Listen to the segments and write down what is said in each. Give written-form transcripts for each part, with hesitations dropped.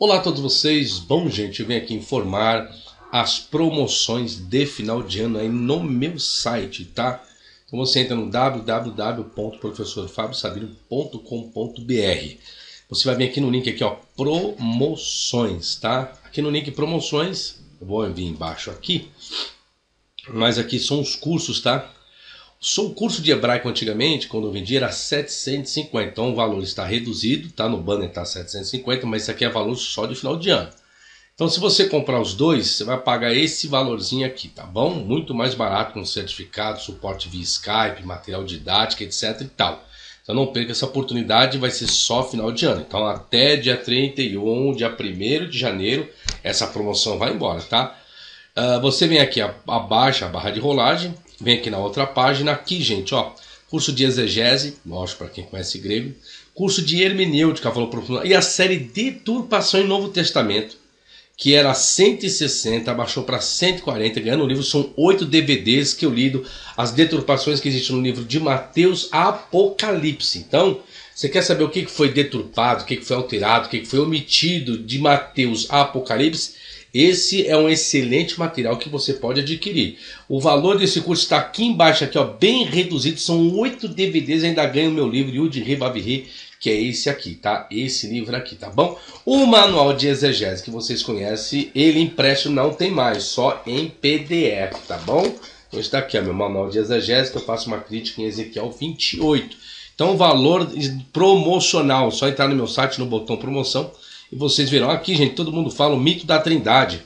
Olá a todos vocês. Bom, gente, eu vim aqui informar as promoções de final de ano aí no meu site, tá? Então você entra no www.professorfabiosabino.com.br. Você vai vir aqui no link aqui, ó, promoções, tá? Aqui no link promoções, eu vou vir embaixo aqui, mas aqui são os cursos, tá? Só o curso de hebraico antigamente, quando eu vendi, era 750, então o valor está reduzido, tá? No banner está 750, mas isso aqui é valor só de final de ano. Então se você comprar os dois, você vai pagar esse valorzinho aqui, tá bom? Muito mais barato, com certificado, suporte via Skype, material didático, etc e tal. Então não perca essa oportunidade, vai ser só final de ano. Então até dia 31, dia 1º de janeiro, essa promoção vai embora, tá? Você vem aqui abaixo, a barra de rolagem, vem aqui na outra página, aqui, gente, ó, curso de exegese, lógico, para quem conhece grego, curso de hermenêutica, valor profundo, e a série de deturpação em Novo Testamento, que era 160, abaixou para 140, ganhando o livro, são 8 DVDs que eu lido, as deturpações que existem no livro de Mateus a Apocalipse. Então, você quer saber o que foi deturpado, o que foi alterado, o que foi omitido de Mateus a Apocalipse? Esse é um excelente material que você pode adquirir. O valor desse curso está aqui embaixo, aqui, ó, bem reduzido. São 8 DVDs, ainda ganho o meu livro Yudhi Hibabiri, que é esse aqui, tá? Esse livro aqui, tá bom? O manual de exegese que vocês conhecem, ele impresso não tem mais, só em PDF, tá bom? Então está aqui, ó, meu manual de exegese, que eu faço uma crítica em Ezequiel 28. Então valor promocional, só entrar no meu site, no botão promoção, e vocês verão aqui, gente, todo mundo fala o mito da trindade,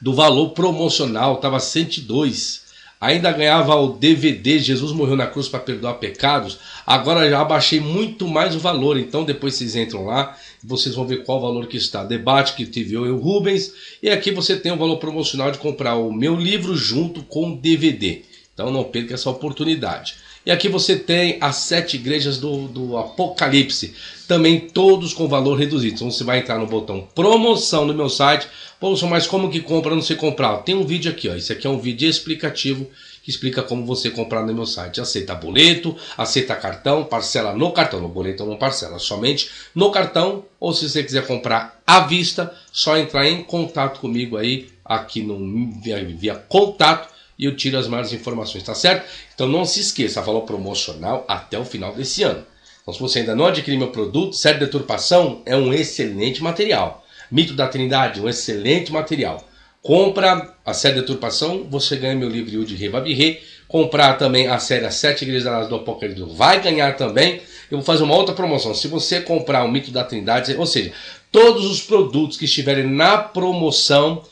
do valor promocional, estava 102, ainda ganhava o DVD, Jesus morreu na cruz para perdoar pecados, agora já abaixei muito mais o valor, então depois vocês entram lá, e vocês vão ver qual o valor que está, debate que tive eu e o Rubens, e aqui você tem o valor promocional de comprar o meu livro junto com o DVD, então não perca essa oportunidade. E aqui você tem as 7 igrejas do Apocalipse, também todos com valor reduzido. Então você vai entrar no botão promoção no meu site. Poxa, mas como que compra, não sei comprar? Tem um vídeo aqui, ó. Esse aqui é um vídeo explicativo que explica como você comprar no meu site. Aceita boleto, aceita cartão, parcela no cartão. No boleto não parcela, somente no cartão. Ou se você quiser comprar à vista, só entrar em contato comigo aí, aqui no, via contato. E eu tiro as maiores informações, tá certo? Então não se esqueça, valor promocional até o final desse ano. Então se você ainda não adquiriu meu produto, série de deturpação é um excelente material. Mito da Trindade, um excelente material. Compra a série de deturpação, você ganha meu livro Yudhi Hibabiri. Comprar também a série As 7 Igrejas do Apocalipse, vai ganhar também. Eu vou fazer uma outra promoção. Se você comprar o Mito da Trindade, ou seja, todos os produtos que estiverem na promoção,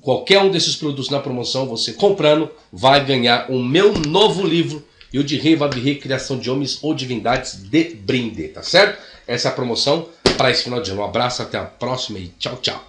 qualquer um desses produtos na promoção, você comprando, vai ganhar o meu novo livro, Yudhi Hibabiri, Criação de Homens ou Divindades, de brinde, tá certo? Essa é a promoção para esse final de ano. Um abraço, até a próxima e tchau, tchau.